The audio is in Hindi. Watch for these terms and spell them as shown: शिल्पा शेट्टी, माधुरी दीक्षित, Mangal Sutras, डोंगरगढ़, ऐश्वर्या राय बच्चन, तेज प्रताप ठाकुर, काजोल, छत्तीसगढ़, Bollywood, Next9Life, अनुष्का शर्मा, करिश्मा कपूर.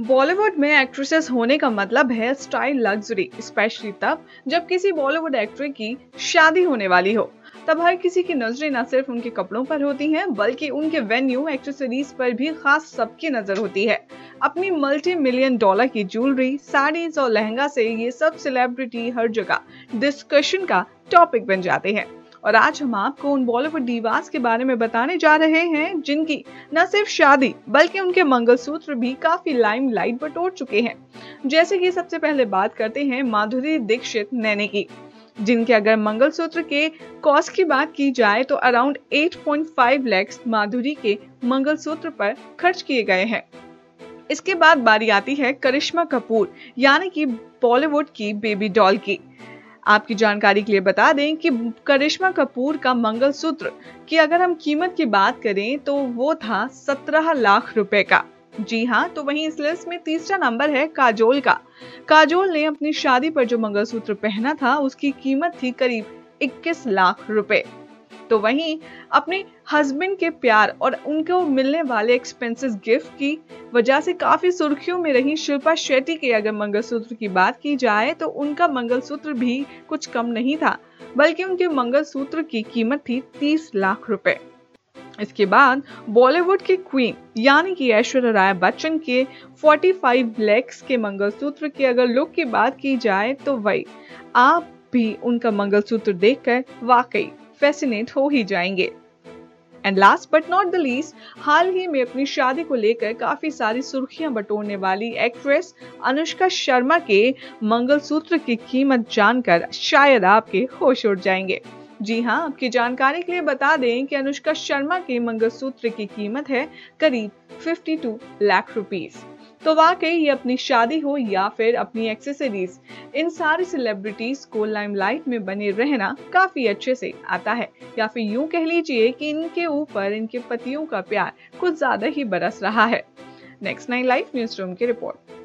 बॉलीवुड में एक्ट्रेसेस होने का मतलब है स्टाइल लग्जरी, स्पेशली तब जब किसी बॉलीवुड एक्टर की शादी होने वाली हो। तब हर किसी की नजरें न सिर्फ उनके कपड़ों पर होती हैं, बल्कि उनके वेन्यू, एक्सेसरीज पर भी खास सबकी नजर होती है। अपनी multi-million डॉलर की ज्वेलरी, साड़ीज और लहंगा से ये सब सेलिब्रिटी हर जगह डिस्कशन का टॉपिक बन जाते हैं। और आज हम आपको उन बॉलीवुड डीवास के बारे में बताने जा रहे हैं जिनकी न सिर्फ शादी बल्कि उनके मंगलसूत्र भी काफी लाइमलाइट बटोर चुके हैं। जैसे कि सबसे पहले बात करते हैं माधुरी दीक्षित नैने की, जिनके अगर मंगलसूत्र के कॉस्ट की बात की जाए तो अराउंड 8.5 लाख माधुरी के मंगलसूत्र पर खर्च किए गए हैं। इसके बाद बारी आती है करिश्मा कपूर यानी कि बॉलीवुड की बेबी डॉल की। आपकी जानकारी के लिए बता दें कि करिश्मा कपूर का मंगलसूत्र की अगर हम कीमत की बात करें तो वो था 17 लाख रुपए का। जी हाँ, तो वहीं इस लिस्ट में तीसरा नंबर है काजोल का। काजोल ने अपनी शादी पर जो मंगलसूत्र पहना था उसकी कीमत थी करीब 21 लाख रुपए। तो वहीं अपने हस्बैंड के प्यार और उनको मिलने वाले एक्सपेंसिव गिफ्ट की वजह से काफी सुर्खियों में रही शिल्पा शेट्टी के अगर मंगलसूत्र की बात की जाए तो उनका मंगलसूत्र भी कुछ कम नहीं था, बल्कि उनके मंगलसूत्र की कीमत थी 30 लाख रुपए। इसके बाद बॉलीवुड की क्वीन यानी कि ऐश्वर्या राय बच्चन के 45 लाख के मंगलसूत्र की अगर लुक की बात की जाए तो वही आप भी उनका मंगलसूत्र देखकर वाकई फैसिनेट हो ही जाएंगे। And last but not the least, हाल ही में अपनी शादी को लेकर काफी सारी सुर्खियां बटोरने वाली एक्ट्रेस अनुष्का शर्मा के मंगलसूत्र की कीमत जानकर शायद आपके होश उड़ जाएंगे। जी हाँ, आपकी जानकारी के लिए बता दें कि अनुष्का शर्मा के मंगलसूत्र की कीमत है करीब 52 लाख रुपीस। तो वाकई ये अपनी शादी हो या फिर अपनी एक्सेसरीज, इन सारी सेलिब्रिटीज को लाइमलाइट में बने रहना काफी अच्छे से आता है, या फिर यूं कह लीजिए कि इनके ऊपर इनके पतियों का प्यार कुछ ज्यादा ही बरस रहा है। नेक्स्ट 9 लाइफ न्यूज रूम की रिपोर्ट।